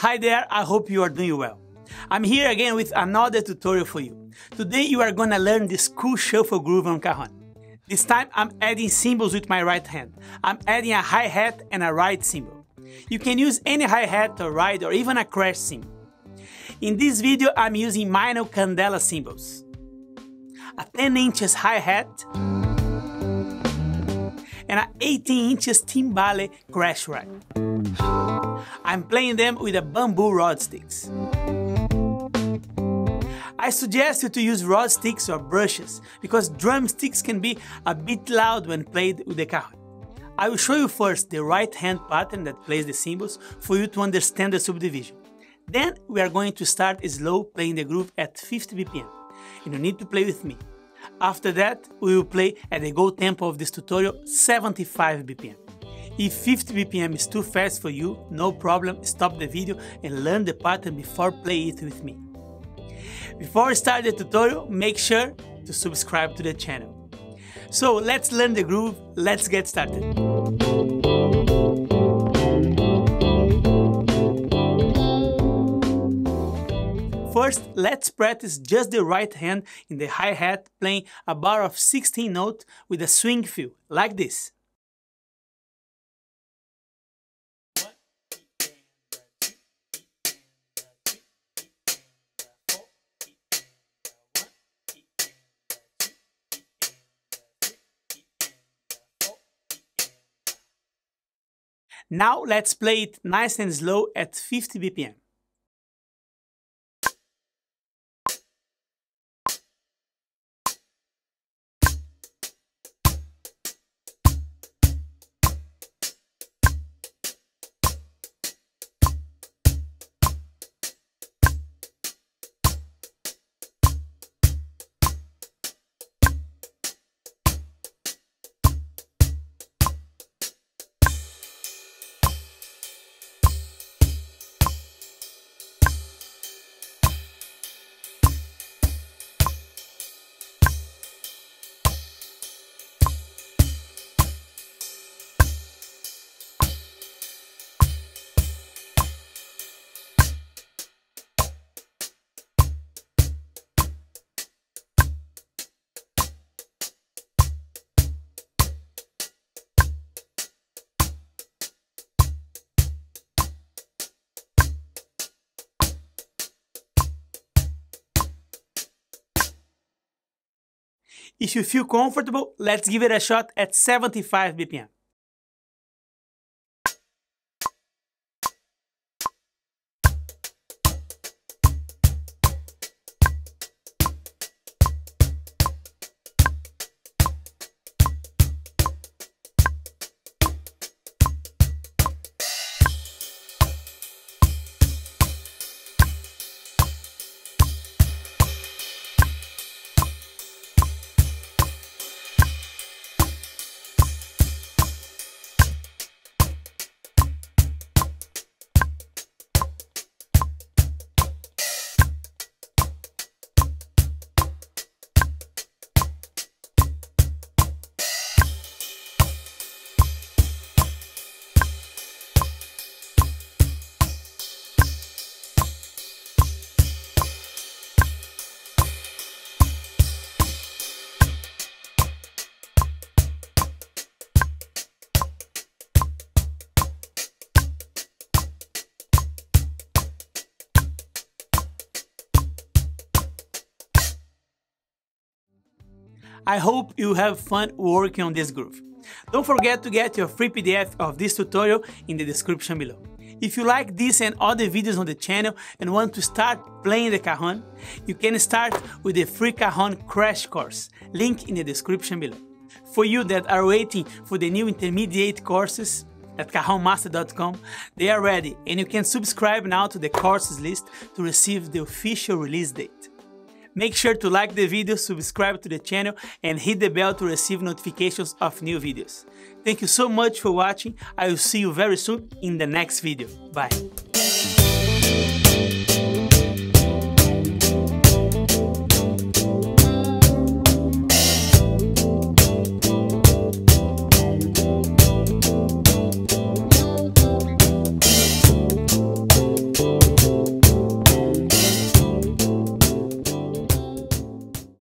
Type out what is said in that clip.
Hi there, I hope you are doing well. I'm here again with another tutorial for you. Today you are gonna learn this cool shuffle groove on cajon. This time I'm adding cymbals with my right hand. I'm adding a hi-hat and a ride cymbal. You can use any hi-hat or ride or even a crash cymbal. In this video I'm using Meinl Candela cymbals. A 10 inches hi-hat and an 18 inches timbale crash ride. I'm playing them with a bamboo rod sticks. I suggest you to use rod sticks or brushes, because drum sticks can be a bit loud when played with the cajon. I will show you first the right hand pattern that plays the cymbals for you to understand the subdivision. Then we are going to start slow playing the groove at 50 BPM, and you need to play with me. After that, we will play at the go tempo of this tutorial, 75 BPM. If 50 BPM is too fast for you, no problem, stop the video and learn the pattern before playing it with me. Before I start the tutorial, make sure to subscribe to the channel. So let's learn the groove, let's get started. First, let's practice just the right hand in the hi-hat playing a bar of 16 notes with a swing feel, like this. Now let's play it nice and slow at 50 BPM. If you feel comfortable, let's give it a shot at 75 BPM. I hope you have fun working on this groove. Don't forget to get your free PDF of this tutorial in the description below. If you like this and other videos on the channel and want to start playing the cajon, you can start with the free cajon crash course, link in the description below. For you that are waiting for the new intermediate courses, at CajonMaster.com, they are ready and you can subscribe now to the courses list to receive the official release date. Make sure to like the video, subscribe to the channel and hit the bell to receive notifications of new videos. Thank you so much for watching, I will see you very soon in the next video. Bye!